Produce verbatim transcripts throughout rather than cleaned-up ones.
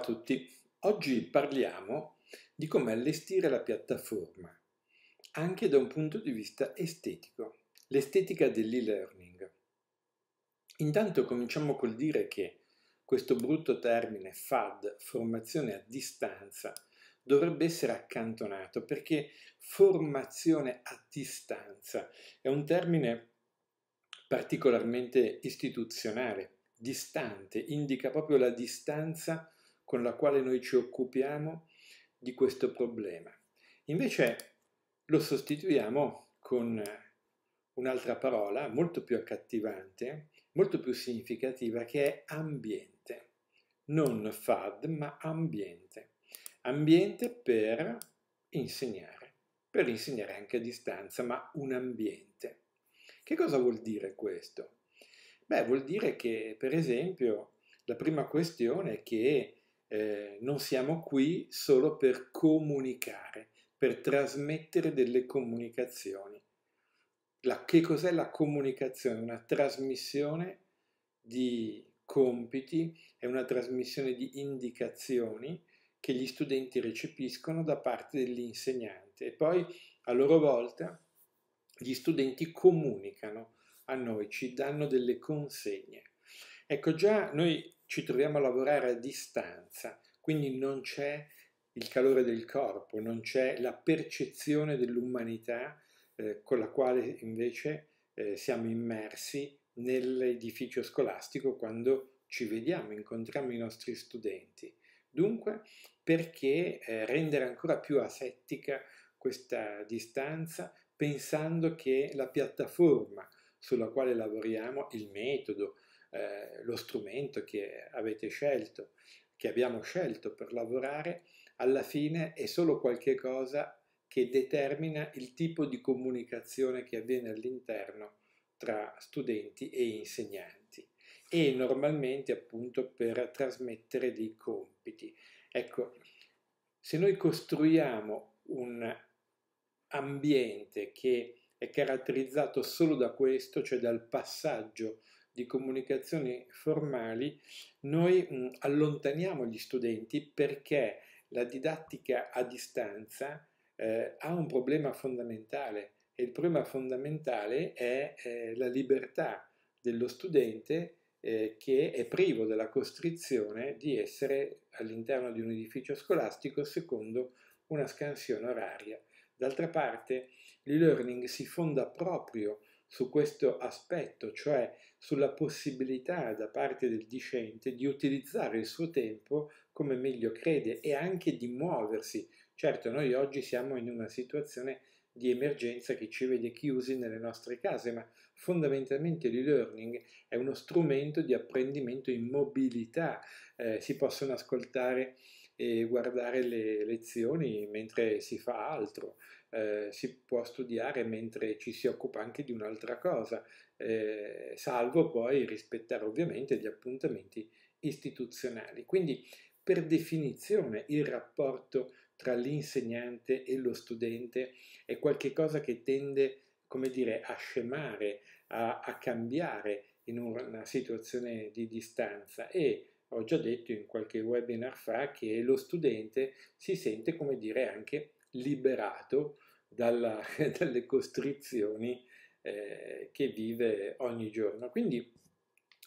Ciao a tutti, oggi parliamo di come allestire la piattaforma, anche da un punto di vista estetico, l'estetica dell'e-learning. Intanto cominciamo col dire che questo brutto termine F A D, formazione a distanza, dovrebbe essere accantonato perché formazione a distanza è un termine particolarmente istituzionale, distante, indica proprio la distanza con la quale noi ci occupiamo di questo problema. Invece lo sostituiamo con un'altra parola molto più accattivante, molto più significativa, che è ambiente. Non F A D, ma ambiente. Ambiente per insegnare, per insegnare anche a distanza, ma un ambiente. Che cosa vuol dire questo? Beh, vuol dire che, per esempio, la prima questione è che Eh, non siamo qui solo per comunicare, per trasmettere delle comunicazioni. La, che cos'è la comunicazione? Una trasmissione di compiti, è una trasmissione di indicazioni che gli studenti recepiscono da parte dell'insegnante e poi a loro volta gli studenti comunicano a noi, ci danno delle consegne. Ecco, già noi ci troviamo a lavorare a distanza, quindi non c'è il calore del corpo, non c'è la percezione dell'umanità eh, con la quale invece eh, siamo immersi nell'edificio scolastico quando ci vediamo, incontriamo i nostri studenti. Dunque, perché eh, rendere ancora più asettica questa distanza, pensando che la piattaforma sulla quale lavoriamo, il metodo, Eh, lo strumento che avete scelto, che abbiamo scelto per lavorare, alla fine è solo qualche cosa che determina il tipo di comunicazione che avviene all'interno tra studenti e insegnanti e normalmente appunto per trasmettere dei compiti. Ecco, se noi costruiamo un ambiente che è caratterizzato solo da questo, cioè dal passaggio di comunicazioni formali, noi mh, allontaniamo gli studenti perché la didattica a distanza eh, ha un problema fondamentale e il problema fondamentale è eh, la libertà dello studente eh, che è privo della costrizione di essere all'interno di un edificio scolastico secondo una scansione oraria. D'altra parte l'e-learning si fonda proprio su questo aspetto, cioè sulla possibilità da parte del discente di utilizzare il suo tempo come meglio crede e anche di muoversi. Certo, noi oggi siamo in una situazione di emergenza che ci vede chiusi nelle nostre case, ma fondamentalmente l'e-learning è uno strumento di apprendimento in mobilità. Eh, si possono ascoltare e guardare le lezioni mentre si fa altro, eh, si può studiare mentre ci si occupa anche di un'altra cosa, eh, salvo poi rispettare ovviamente gli appuntamenti istituzionali. Quindi per definizione il rapporto tra l'insegnante e lo studente è qualcosa che tende, come dire, a scemare, a, a cambiare in una situazione di distanza e ho già detto in qualche webinar fa che lo studente si sente, come dire, anche liberato dalla, dalle costrizioni eh, che vive ogni giorno. Quindi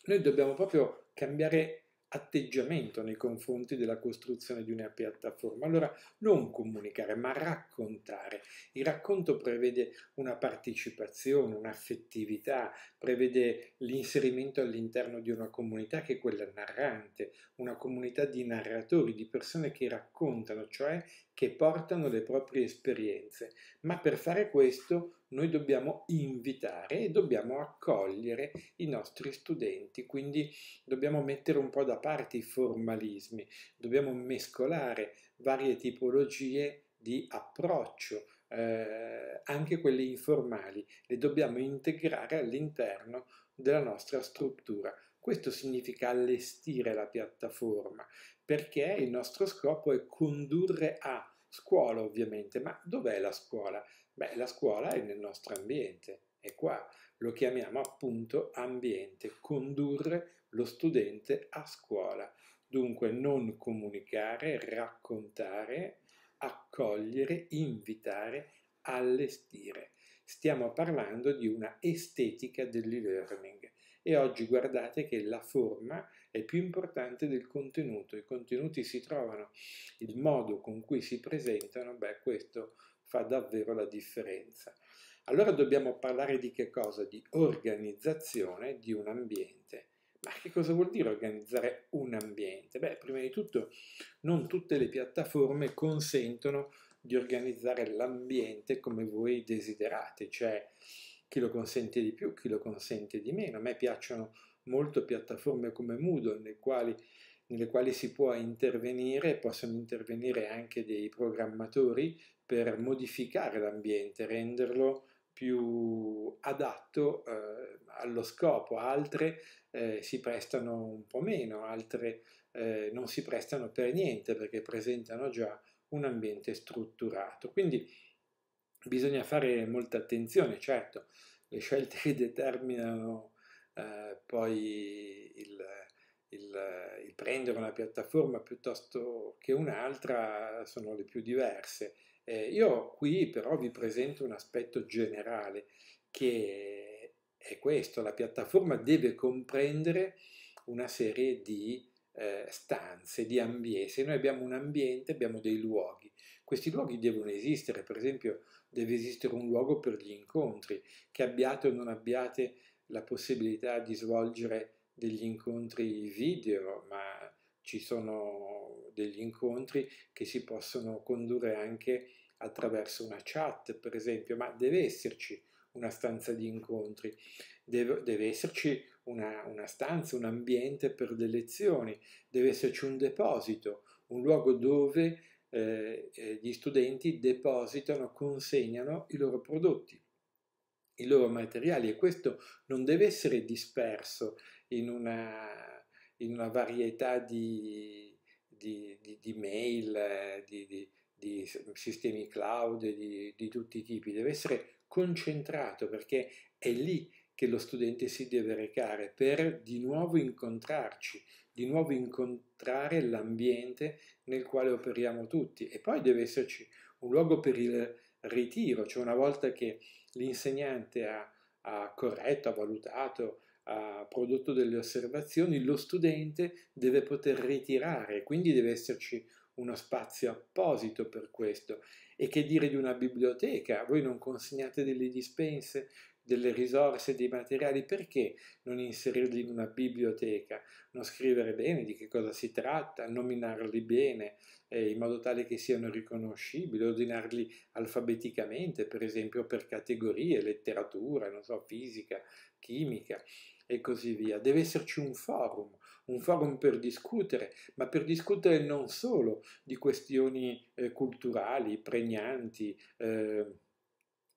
noi dobbiamo proprio cambiare atteggiamento nei confronti della costruzione di una piattaforma. Allora non comunicare, ma raccontare. Il racconto prevede una partecipazione, un'affettività, prevede l'inserimento all'interno di una comunità che è quella narrante, una comunità di narratori, di persone che raccontano, cioè che portano le proprie esperienze. Ma per fare questo noi dobbiamo invitare e dobbiamo accogliere i nostri studenti, quindi dobbiamo mettere un po' da parte i formalismi, dobbiamo mescolare varie tipologie di approccio, eh, anche quelle informali, le dobbiamo integrare all'interno della nostra struttura. Questo significa allestire la piattaforma, perché il nostro scopo è condurre a scuola ovviamente, ma dov'è la scuola? Beh, la scuola è nel nostro ambiente, è qua, lo chiamiamo appunto ambiente, condurre lo studente a scuola. Dunque non comunicare, raccontare, accogliere, invitare, allestire. Stiamo parlando di una estetica dell'e-learning e oggi guardate che la forma è più importante del contenuto. I contenuti si trovano, il modo con cui si presentano, beh, questo fa davvero la differenza. Allora dobbiamo parlare di che cosa? Di organizzazione di un ambiente. Ma che cosa vuol dire organizzare un ambiente? Beh, prima di tutto non tutte le piattaforme consentono di organizzare l'ambiente come voi desiderate, cioè chi lo consente di più, chi lo consente di meno. A me piacciono molto piattaforme come Moodle, nelle quali, nelle quali si può intervenire, possono intervenire anche dei programmatori per modificare l'ambiente, renderlo più adatto eh, allo scopo. Altre eh, si prestano un po' meno, altre eh, non si prestano per niente perché presentano già un ambiente strutturato. Quindi bisogna fare molta attenzione, certo, le scelte che determinano eh, poi il, il, il prendere una piattaforma piuttosto che un'altra sono le più diverse. Eh, io qui però vi presento un aspetto generale che è questo: la piattaforma deve comprendere una serie di Eh, stanze, di ambienti. Se noi abbiamo un ambiente, abbiamo dei luoghi. Questi luoghi devono esistere. Per esempio deve esistere un luogo per gli incontri, che abbiate o non abbiate la possibilità di svolgere degli incontri video, ma ci sono degli incontri che si possono condurre anche attraverso una chat, per esempio, ma deve esserci una stanza di incontri, deve, deve esserci una, una stanza, un ambiente per le lezioni, deve esserci un deposito, un luogo dove eh, gli studenti depositano, consegnano i loro prodotti, i loro materiali, e questo non deve essere disperso in una, in una varietà di, di, di, di mail, di, di, di sistemi cloud, di, di tutti i tipi, deve essere concentrato, perché è lì che lo studente si deve recare per di nuovo incontrarci, di nuovo incontrare l'ambiente nel quale operiamo tutti. E poi deve esserci un luogo per il ritiro, cioè una volta che l'insegnante ha, ha corretto, ha valutato, ha prodotto delle osservazioni, lo studente deve poter ritirare, quindi deve esserci uno spazio apposito per questo. E che dire di una biblioteca? Voi non consegnate delle dispense, delle risorse, dei materiali, perché non inserirli in una biblioteca? Non scrivere bene di che cosa si tratta, nominarli bene, eh, in modo tale che siano riconoscibili, ordinarli alfabeticamente, per esempio per categorie, letteratura, non so, fisica, chimica e così via. Deve esserci un forum, un forum per discutere, ma per discutere non solo di questioni eh, culturali, pregnanti, eh,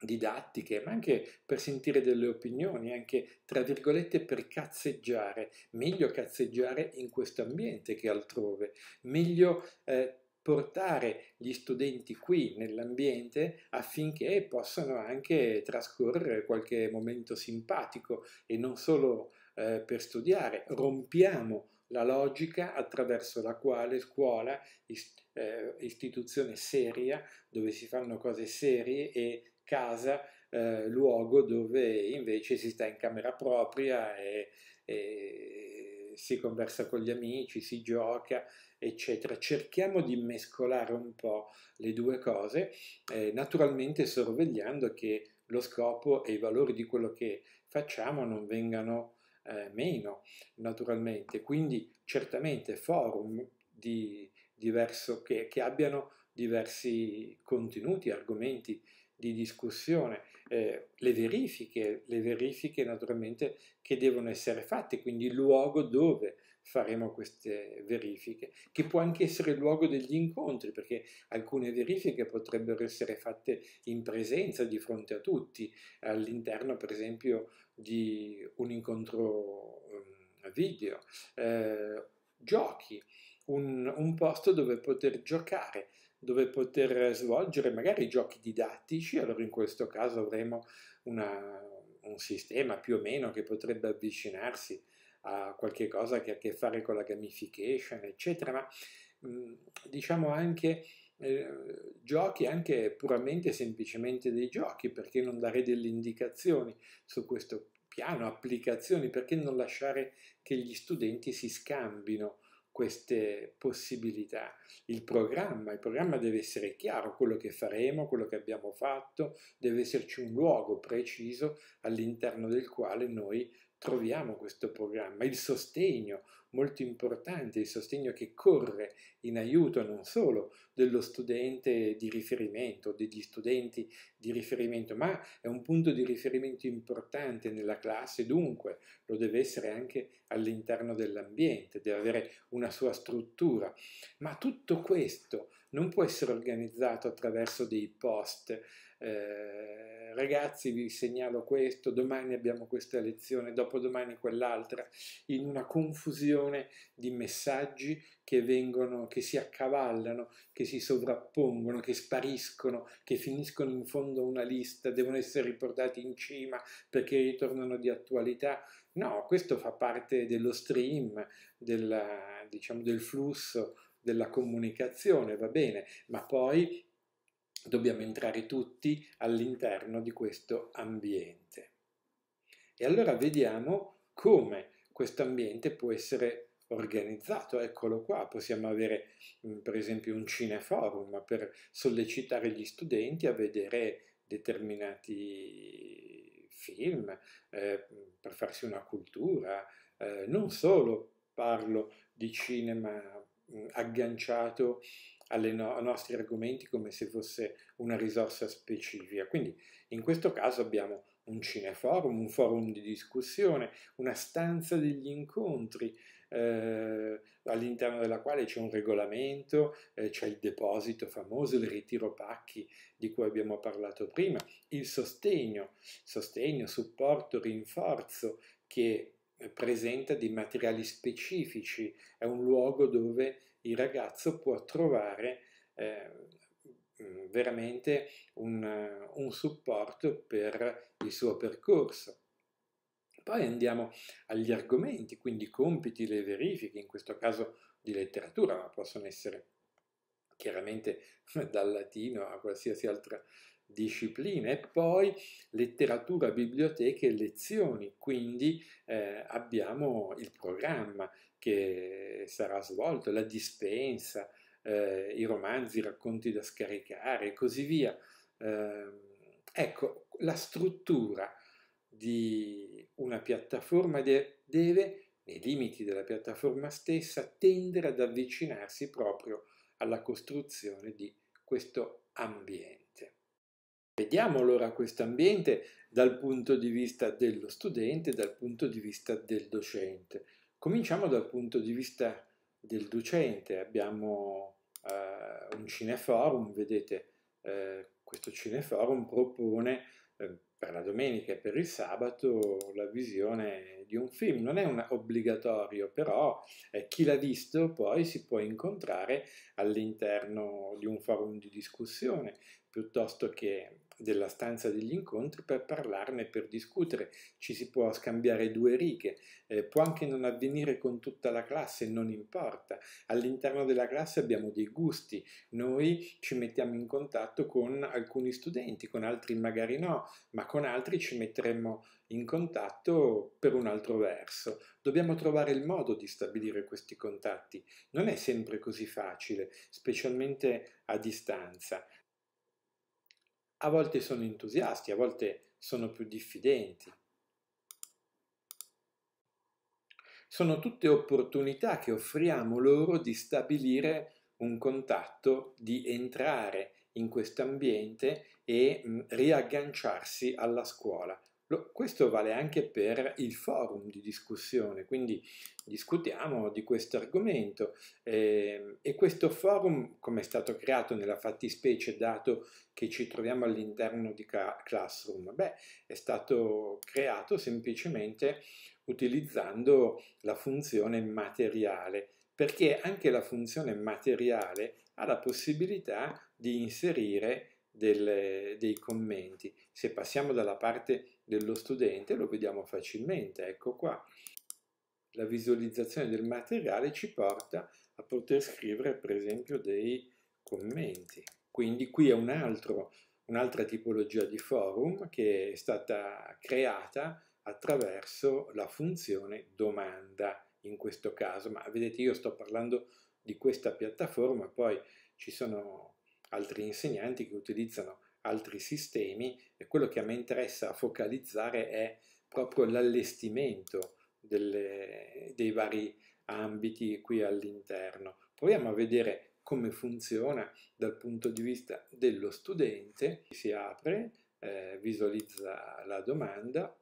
didattiche, ma anche per sentire delle opinioni, anche tra virgolette per cazzeggiare. Meglio cazzeggiare in questo ambiente che altrove, meglio eh, portare gli studenti qui nell'ambiente affinché possano anche trascorrere qualche momento simpatico e non solo eh, per studiare. Rompiamo la logica attraverso la quale scuola, ist eh, istituzione seria dove si fanno cose serie, e casa, eh, luogo dove invece si sta in camera propria e, e si conversa con gli amici, si gioca, eccetera. Cerchiamo di mescolare un po' le due cose, eh, naturalmente sorvegliando che lo scopo e i valori di quello che facciamo non vengano eh, meno, naturalmente. Quindi certamente forum di diverso, che, che abbiano diversi contenuti, argomenti di discussione, eh, le verifiche, le verifiche naturalmente che devono essere fatte, quindi il luogo dove faremo queste verifiche, che può anche essere il luogo degli incontri, perché alcune verifiche potrebbero essere fatte in presenza, di fronte a tutti, all'interno per esempio di un incontro um, video, eh, giochi, un, un posto dove poter giocare, dove poter svolgere magari giochi didattici. Allora in questo caso avremo una, un sistema più o meno che potrebbe avvicinarsi a qualche cosa che ha a che fare con la gamification, eccetera, ma mh, diciamo anche eh, giochi anche puramente e semplicemente dei giochi, perché non dare delle indicazioni su questo piano, applicazioni, perché non lasciare che gli studenti si scambino queste possibilità. Il programma, il programma deve essere chiaro, quello che faremo, quello che abbiamo fatto, deve esserci un luogo preciso all'interno del quale noi troviamo questo programma. Il sostegno, molto importante, il sostegno che corre in aiuto non solo dello studente di riferimento, degli studenti di riferimento, ma è un punto di riferimento importante nella classe, dunque lo deve essere anche all'interno dell'ambiente, deve avere una sua struttura. Ma tutto questo non può essere organizzato attraverso dei post. Eh, ragazzi, vi segnalo questo, domani abbiamo questa lezione, dopodomani quell'altra, in una confusione di messaggi che vengono, che si accavallano, che si sovrappongono, che spariscono, che finiscono in fondo a una lista, devono essere riportati in cima perché ritornano di attualità. No, questo fa parte dello stream, della, diciamo, del flusso della comunicazione, va bene, ma poi dobbiamo entrare tutti all'interno di questo ambiente. E allora vediamo come questo ambiente può essere organizzato. Eccolo qua, possiamo avere per esempio un cineforum per sollecitare gli studenti a vedere determinati film, eh, per farsi una cultura, eh, non solo parlo di cinema agganciato alle no- ai nostri argomenti come se fosse una risorsa specifica. Quindi in questo caso abbiamo un cineforum, un forum di discussione, una stanza degli incontri eh, all'interno della quale c'è un regolamento, eh, c'è il deposito famoso, il ritiro pacchi di cui abbiamo parlato prima, il sostegno, sostegno, supporto, rinforzo che presenta dei materiali specifici, è un luogo dove il ragazzo può trovare eh, veramente un, un supporto per il suo percorso. Poi andiamo agli argomenti, quindi compiti, le verifiche, in questo caso di letteratura, ma possono essere chiaramente dal latino a qualsiasi altra discipline, e poi letteratura, biblioteche e lezioni, quindi eh, abbiamo il programma che sarà svolto, la dispensa, eh, i romanzi, i racconti da scaricare e così via. Eh, ecco, la struttura di una piattaforma de- deve, nei limiti della piattaforma stessa, tendere ad avvicinarsi proprio alla costruzione di questo ambiente. Vediamo allora questo ambiente dal punto di vista dello studente, dal punto di vista del docente. Cominciamo dal punto di vista del docente. Abbiamo eh, un cineforum, vedete, eh, questo cineforum propone eh, per la domenica e per il sabato la visione di un film. Non è un obbligatorio, però eh, chi l'ha visto poi si può incontrare all'interno di un forum di discussione, piuttosto che della stanza degli incontri, per parlarne, per discutere. Ci si può scambiare due righe, eh, può anche non avvenire con tutta la classe, non importa. All'interno della classe abbiamo dei gusti, noi ci mettiamo in contatto con alcuni studenti, con altri magari no, ma con altri ci metteremo in contatto per un altro verso. Dobbiamo trovare il modo di stabilire questi contatti, non è sempre così facile, specialmente a distanza. A volte sono entusiasti, a volte sono più diffidenti. Sono tutte opportunità che offriamo loro di stabilire un contatto, di entrare in questo ambiente e mh, riagganciarsi alla scuola. Lo, questo vale anche per il forum di discussione, quindi discutiamo di questo argomento eh, e questo forum, come è stato creato nella fattispecie, dato che ci troviamo all'interno di Classroom? Beh, è stato creato semplicemente utilizzando la funzione materiale, perché anche la funzione materiale ha la possibilità di inserire Del, dei commenti. Se passiamo dalla parte dello studente lo vediamo facilmente, ecco qua. la visualizzazione del materiale ci porta a poter scrivere per esempio dei commenti. Quindi qui è un altro, un'altra tipologia di forum che è stata creata attraverso la funzione domanda in questo caso, ma vedete io sto parlando di questa piattaforma, poi ci sono altri insegnanti che utilizzano altri sistemi e quello che a me interessa focalizzare è proprio l'allestimento dei vari ambiti qui all'interno. Proviamo a vedere come funziona dal punto di vista dello studente. Si apre, eh, visualizza la domanda,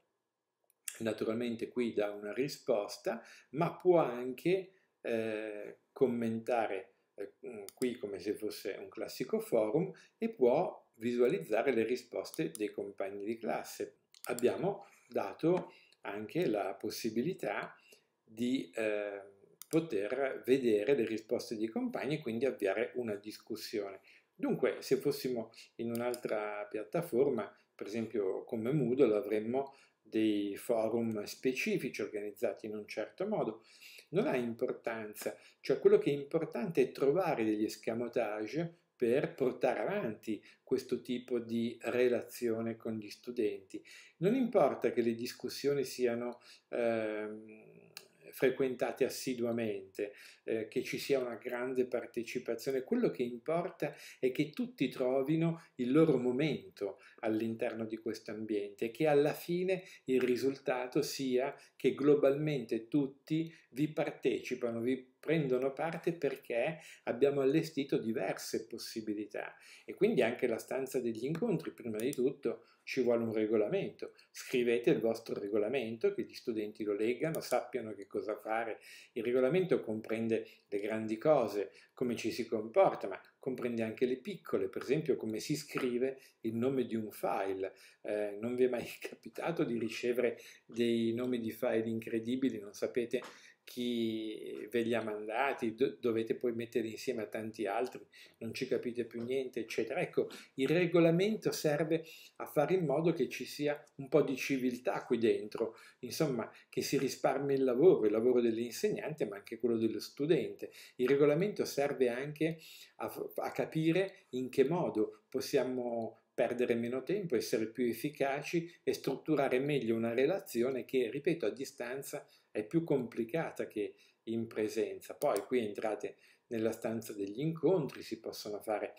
naturalmente qui dà una risposta, ma può anche eh, commentare eh, qui come se fosse un classico forum e può visualizzare le risposte dei compagni di classe. Abbiamo dato anche la possibilità di eh, poter vedere le risposte dei compagni e quindi avviare una discussione. Dunque, se fossimo in un'altra piattaforma, per esempio come Moodle, avremmo dei forum specifici organizzati in un certo modo. Non ha importanza, cioè quello che è importante è trovare degli escamotage per portare avanti questo tipo di relazione con gli studenti. Non importa che le discussioni siano eh, frequentate assiduamente, eh, che ci sia una grande partecipazione, quello che importa è che tutti trovino il loro momento all'interno di questo ambiente e che alla fine il risultato sia che globalmente tutti vi partecipano, vi prendono parte perché abbiamo allestito diverse possibilità e quindi anche la stanza degli incontri. Prima di tutto ci vuole un regolamento, scrivete il vostro regolamento, che gli studenti lo leggano, sappiano che cosa fare. Il regolamento comprende le grandi cose, come ci si comporta, ma comprende anche le piccole, per esempio come si scrive il nome di un file. Eh, non vi è mai capitato di ricevere dei nomi di file incredibili, non sapete chi ve li ha mandati, do dovete poi mettere insieme a tanti altri, non ci capite più niente, eccetera. Ecco, il regolamento serve a fare in modo che ci sia un po' di civiltà qui dentro, insomma, che si risparmi il lavoro, il lavoro dell'insegnante, ma anche quello dello studente. Il regolamento serve anche a a capire in che modo possiamo perdere meno tempo, essere più efficaci e strutturare meglio una relazione che, ripeto, a distanza è più complicata che in presenza. Poi qui entrate nella stanza degli incontri, si possono fare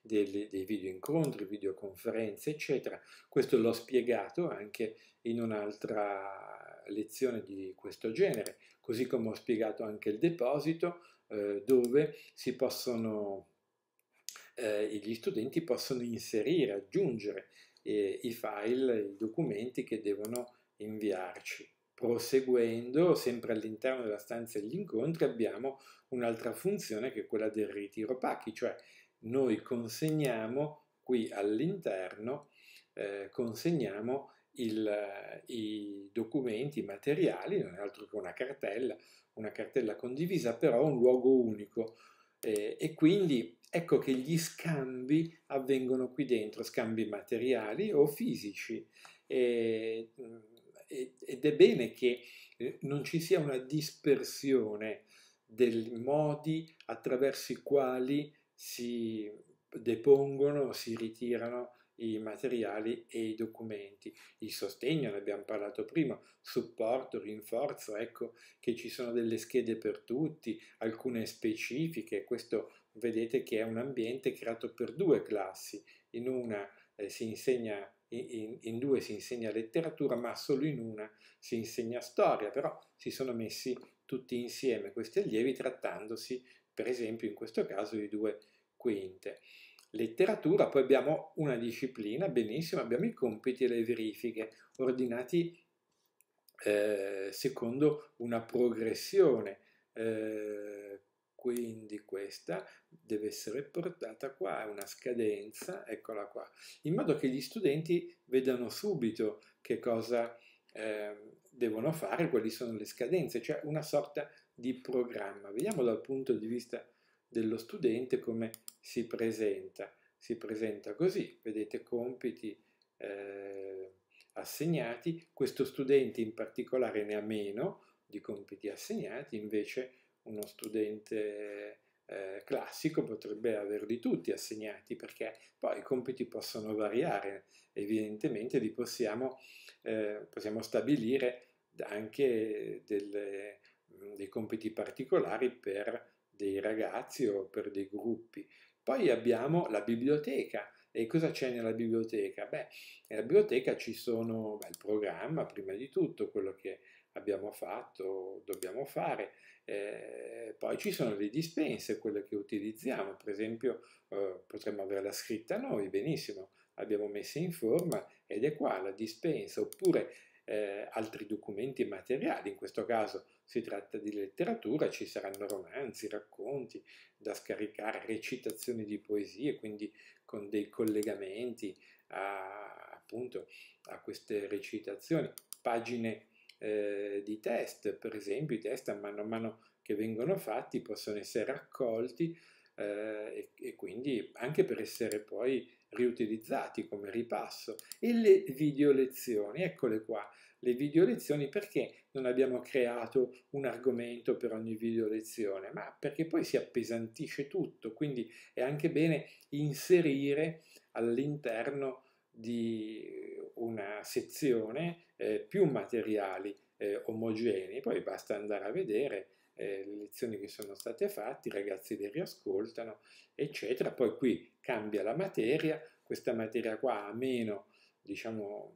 dei, dei video incontri, videoconferenze, eccetera. Questo l'ho spiegato anche in un'altra lezione di questo genere, così come ho spiegato anche il deposito, eh, dove si possono Eh, gli studenti possono inserire, aggiungere eh, i file, i documenti che devono inviarci. Proseguendo, sempre all'interno della stanza degli incontri, abbiamo un'altra funzione che è quella del ritiro pacchi, cioè noi consegniamo qui all'interno, eh, consegniamo il, i documenti, i materiali, non è altro che una cartella, una cartella condivisa, però un luogo unico. Eh, e quindi ecco che gli scambi avvengono qui dentro, scambi materiali o fisici, e, ed è bene che non ci sia una dispersione dei modi attraverso i quali si depongono, si ritirano i materiali e i documenti. Il sostegno, ne abbiamo parlato prima, supporto, rinforzo, ecco che ci sono delle schede per tutti, alcune specifiche. Questo vedete che è un ambiente creato per due classi, in una eh, si insegna, in, in due si insegna letteratura, ma solo in una si insegna storia, però si sono messi tutti insieme questi allievi trattandosi per esempio in questo caso di due quinte. Letteratura, poi abbiamo una disciplina, benissimo, abbiamo i compiti e le verifiche ordinati eh, secondo una progressione, eh, quindi questa deve essere portata qua, è una scadenza, eccola qua, in modo che gli studenti vedano subito che cosa eh, devono fare, quali sono le scadenze, cioè una sorta di programma. Vediamo dal punto di vista dello studente come si presenta. Si presenta così, vedete compiti eh, assegnati, questo studente in particolare ne ha meno, di compiti assegnati, invece uno studente eh, classico potrebbe averli tutti assegnati, perché poi i compiti possono variare, evidentemente li possiamo, eh, possiamo stabilire anche delle, dei compiti particolari per dei ragazzi o per dei gruppi. Poi abbiamo la biblioteca. E cosa c'è nella biblioteca? Beh, nella biblioteca ci sono beh, il programma, prima di tutto, quello che abbiamo fatto, dobbiamo fare, eh, poi ci sono le dispense, quelle che utilizziamo, per esempio eh, potremmo averla scritta noi, benissimo, l'abbiamo messa in forma ed è qua la dispensa, oppure eh, altri documenti e materiali, in questo caso si tratta di letteratura, ci saranno romanzi, racconti da scaricare, recitazioni di poesie, quindi con dei collegamenti a, appunto a queste recitazioni, pagine eh, di test, per esempio i test a mano a mano che vengono fatti possono essere raccolti eh, e, e quindi anche per essere poi riutilizzati come ripasso. E le video lezioni, eccole qua, le video lezioni, perché non abbiamo creato un argomento per ogni video lezione? Ma perché poi si appesantisce tutto, quindi è anche bene inserire all'interno di una sezione eh, più materiali eh, omogenei, poi basta andare a vedere Eh, le lezioni che sono state fatte, i ragazzi le riascoltano, eccetera. Poi qui cambia la materia, questa materia qua ha meno, diciamo,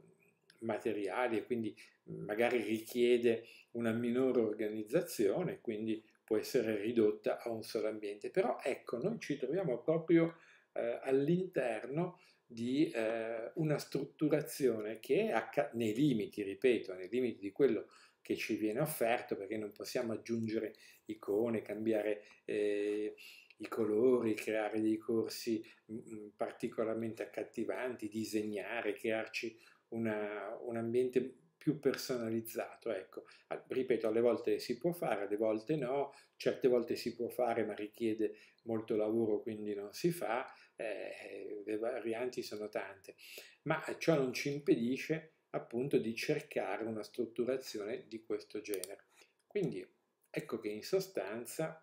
materiali e quindi magari richiede una minore organizzazione, quindi può essere ridotta a un solo ambiente. Però ecco, noi ci troviamo proprio eh, all'interno di eh, una strutturazione che è nei limiti, ripeto, nei limiti di quello che ci viene offerto, perché non possiamo aggiungere icone, cambiare eh, i colori, creare dei corsi mh, particolarmente accattivanti, disegnare, crearci una, un ambiente più personalizzato. Ecco, ripeto, alle volte si può fare, alle volte no, certe volte si può fare ma richiede molto lavoro, quindi non si fa, eh, le varianti sono tante, ma ciò non ci impedisce appunto di cercare una strutturazione di questo genere. Quindi ecco che in sostanza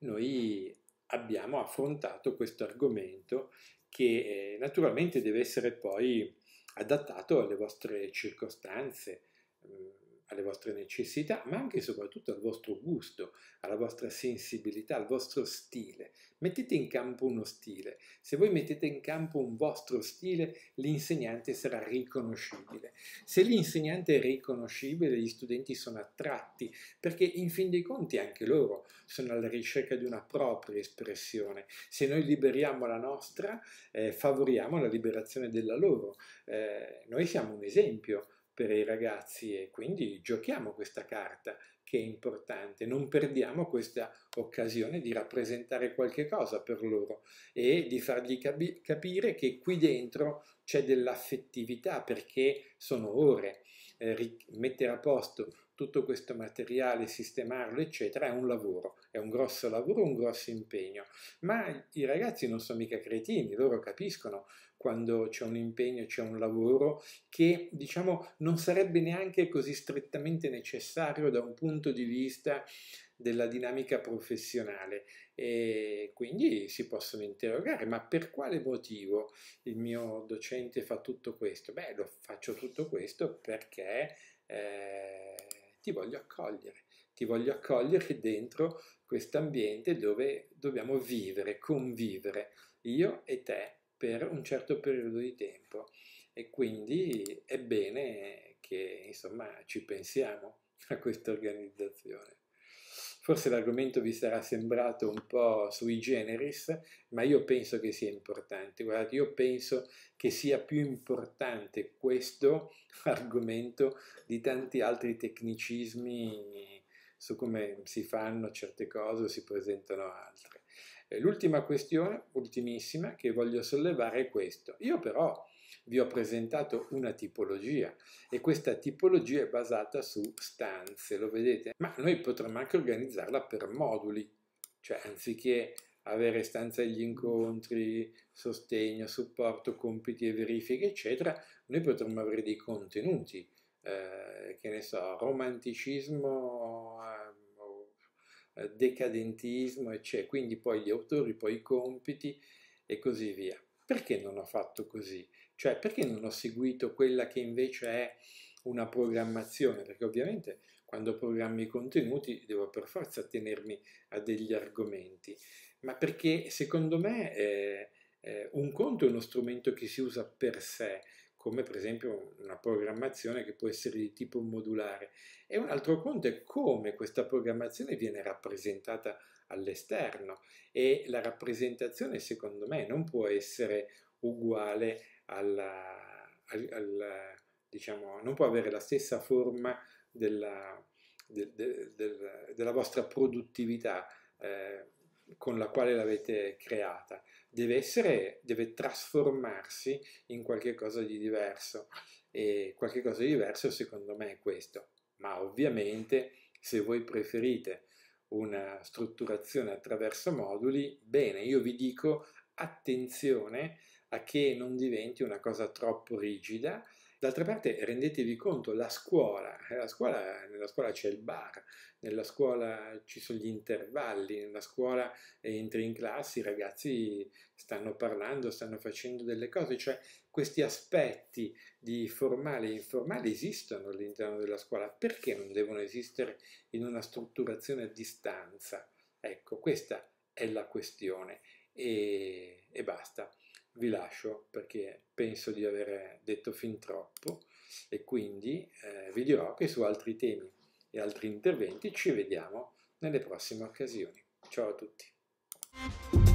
noi abbiamo affrontato questo argomento, che eh, naturalmente deve essere poi adattato alle vostre circostanze, mh, alle vostre necessità, ma anche e soprattutto al vostro gusto, alla vostra sensibilità, al vostro stile. Mettete in campo uno stile. Se voi mettete in campo un vostro stile, l'insegnante sarà riconoscibile. Se l'insegnante è riconoscibile, gli studenti sono attratti, perché in fin dei conti anche loro sono alla ricerca di una propria espressione. Se noi liberiamo la nostra, eh, favoriamo la liberazione della loro. Eh, noi siamo un esempio per i ragazzi e quindi giochiamo questa carta che è importante, non perdiamo questa occasione di rappresentare qualche cosa per loro e di fargli capi- capire che qui dentro c'è dell'affettività, perché sono ore, eh, mettere a posto tutto questo materiale, sistemarlo, eccetera, è un lavoro, è un grosso lavoro, un grosso impegno, ma i ragazzi non sono mica cretini, loro capiscono quando c'è un impegno, c'è un lavoro che, diciamo, non sarebbe neanche così strettamente necessario da un punto di vista della dinamica professionale, e quindi si possono interrogare: ma per quale motivo il mio docente fa tutto questo? Beh, lo faccio tutto questo perché eh, ti voglio accogliere, ti voglio accogliere dentro questo ambiente dove dobbiamo vivere, convivere, io e te, per un certo periodo di tempo. E quindi è bene che, insomma, ci pensiamo a questa organizzazione. Forse l'argomento vi sarà sembrato un po' sui generis, ma io penso che sia importante. Guardate, io penso che sia più importante questo argomento di tanti altri tecnicismi su come si fanno certe cose o si presentano altre. L'ultima questione, ultimissima, che voglio sollevare è questo. Io però vi ho presentato una tipologia e questa tipologia è basata su stanze, lo vedete? Ma noi potremmo anche organizzarla per moduli, cioè anziché avere stanza agli incontri, sostegno, supporto, compiti e verifiche, eccetera, noi potremmo avere dei contenuti eh, che ne so, romanticismo, eh, decadentismo, eccetera. Quindi poi gli autori, poi i compiti e così via. Perché non ho fatto così? Cioè, perché non ho seguito quella che invece è una programmazione? Perché ovviamente quando programmi i contenuti devo per forza attenermi a degli argomenti, ma perché secondo me eh, eh, un conto è uno strumento che si usa per sé, come per esempio una programmazione che può essere di tipo modulare, e un altro conto è come questa programmazione viene rappresentata all'esterno, e la rappresentazione secondo me non può essere uguale alla, al, al, diciamo, non può avere la stessa forma della, de, de, de, della vostra produttività eh, con la quale l'avete creata. Deve essere, deve trasformarsi in qualche cosa di diverso, e qualche cosa di diverso secondo me è questo. Ma ovviamente se voi preferite una strutturazione attraverso moduli, bene, io vi dico attenzione a che non diventi una cosa troppo rigida. D'altra parte rendetevi conto, la scuola, la scuola, nella scuola c'è il bar, nella scuola ci sono gli intervalli, nella scuola entri in classe, i ragazzi stanno parlando, stanno facendo delle cose, cioè questi aspetti di formale e informale esistono all'interno della scuola, perché non devono esistere in una strutturazione a distanza? Ecco, questa è la questione e, e basta. Vi lascio perché penso di aver detto fin troppo, e quindi eh, vi dirò che su altri temi e altri interventi ci vediamo nelle prossime occasioni. Ciao a tutti!